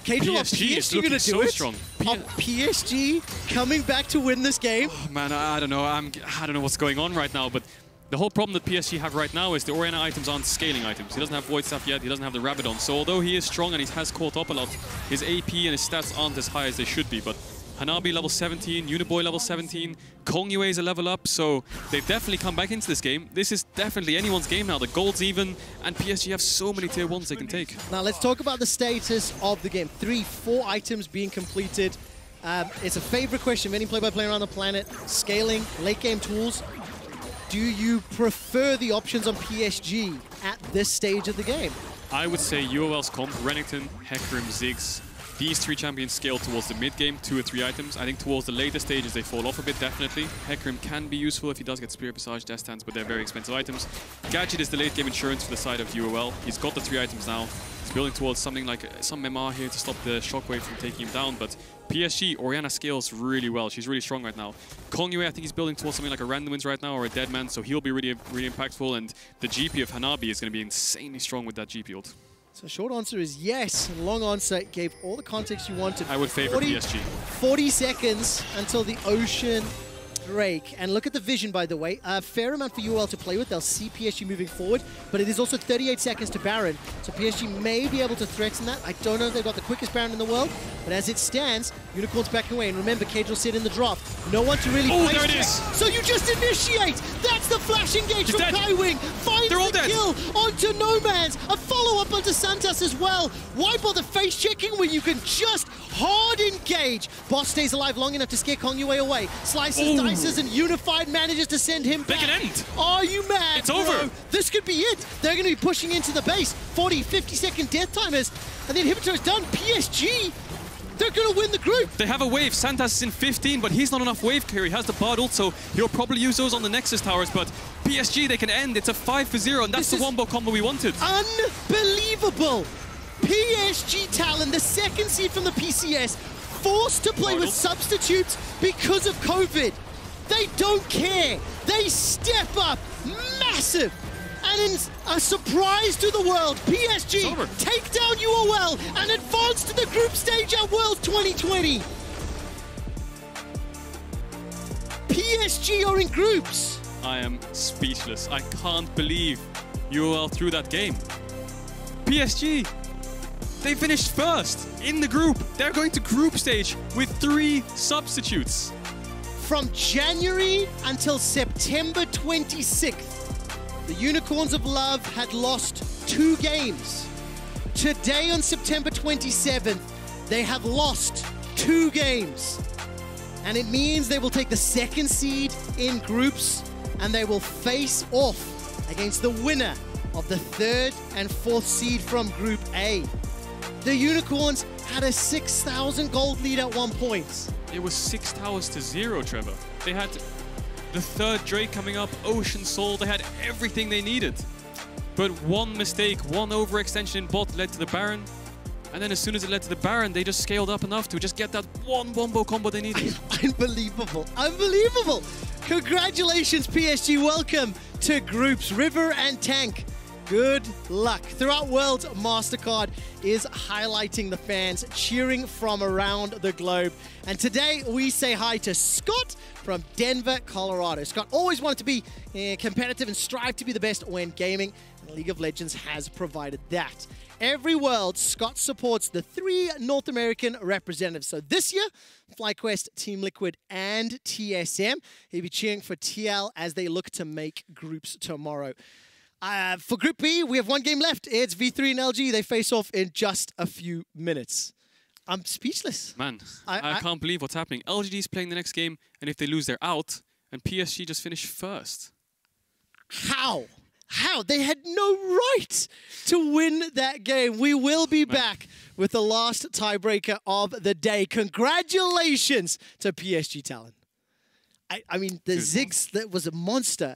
K J, are P S G is looking so strong. Are P S G coming back to win this game? Oh, man, I, I don't know. I'm, I don't know what's going on right now, but the whole problem that P S G have right now is the Orianna items aren't scaling items. He doesn't have Void Staff yet, he doesn't have the Rabidon, so although he is strong and he has caught up a lot, his A P and his stats aren't as high as they should be, but Hanabi level seventeen, Uniboy level seventeen, Kongyue is a level up, so they've definitely come back into this game. This is definitely anyone's game now. The gold's even, and P S G have so many tier ones they can take. Now let's talk about the status of the game. Three, four items being completed. Um, it's a favorite question of any play-by-play around the planet. Scaling, late-game tools. Do you prefer the options on P S G at this stage of the game? I would say U O L's comp, Renekton, Hecarim, Ziggs. These three champions scale towards the mid-game, two or three items. I think towards the later stages they fall off a bit, definitely. Hecarim can be useful if he does get Spirit Passage, Death Stance, but they're very expensive items. Gadget is the late-game insurance for the side of U O L. He's got the three items now. He's building towards something like some M R here to stop the Shockwave from taking him down, but P S G, Orianna scales really well. She's really strong right now. Kongyue, I think he's building towards something like a Randomwinds right now or a Deadman, so he'll be really, really impactful, and the G P of Hanabi is going to be insanely strong with that G P ult. So short answer is yes, long answer gave all the context you wanted. I would favor P S G. forty seconds until the Ocean break. And look at the vision, by the way. A fair amount for U O L to play with. They'll see P S G moving forward, but it is also thirty-eight seconds to Baron. So P S G may be able to threaten that. I don't know if they've got the quickest Baron in the world, but as it stands, Unicorn's back away. And remember, K J said in the drop, no one to really oh, fight. Oh, there it is! So you just initiate! That's the flash engage He's from dead. Kaiwing! Finds They're the kill onto Nomanz! A follow-up onto SaNTaS as well! Why bother face-checking when you can just hard engage? Boss stays alive long enough to scare Kongyue away. Slices, oh. dices, and Unified manages to send him back. Make an end! Are you mad? It's bro? over! This could be it! They're going to be pushing into the base. forty, fifty second death timers, and the inhibitor is done. P S G! They're going to win the group! They have a wave. SaNTaS is in fifteen, but he's not enough wave clear. He has the Bard ult, so he'll probably use those on the Nexus Towers, but P S G, they can end. It's a five for zero, and that's this the wombo combo we wanted. Unbelievable! P S G Talon, the second seed from the P C S, forced to play Bard with ult. substitutes because of COVID. They don't care. They step up massive. And in a surprise to the world, P S G take down U O L and advance to the group stage at Worlds twenty twenty. P S G are in groups. I am speechless. I can't believe U O L threw that game. P S G, they finished first in the group. They're going to group stage with three substitutes. From January until September twenty-sixth. The Unicorns of Love had lost two games. Today on September twenty-seventh, they have lost two games. And it means they will take the second seed in groups and they will face off against the winner of the third and fourth seed from Group A. The Unicorns had a six thousand gold lead at one point. It was six towers to zero, Trevor. They had the third Drake coming up, Ocean Soul, they had everything they needed. But one mistake, one overextension in bot led to the Baron. And then as soon as it led to the Baron, they just scaled up enough to just get that one wombo combo they needed. Unbelievable, unbelievable. Congratulations, P S G. Welcome to groups River and Tank. Good luck. Throughout Worlds, MasterCard is highlighting the fans, cheering from around the globe. And today we say hi to Scott from Denver, Colorado. Scott always wanted to be uh, competitive and strive to be the best when gaming, and League of Legends has provided that. Every World, Scott supports the three North American representatives. So this year, FlyQuest, Team Liquid, and T S M. He'll be cheering for T L as they look to make groups tomorrow. Uh, for Group B, we have one game left. It's V three and L G. They face off in just a few minutes. I'm speechless. Man, I, I, I can't believe what's happening. L G D's playing the next game, and if they lose, they're out. And P S G just finished first. How? How? They had no right to win that game. We will be Man. back with the last tiebreaker of the day. Congratulations to P S G Talon. I, I mean, the Ziggs that was a monster.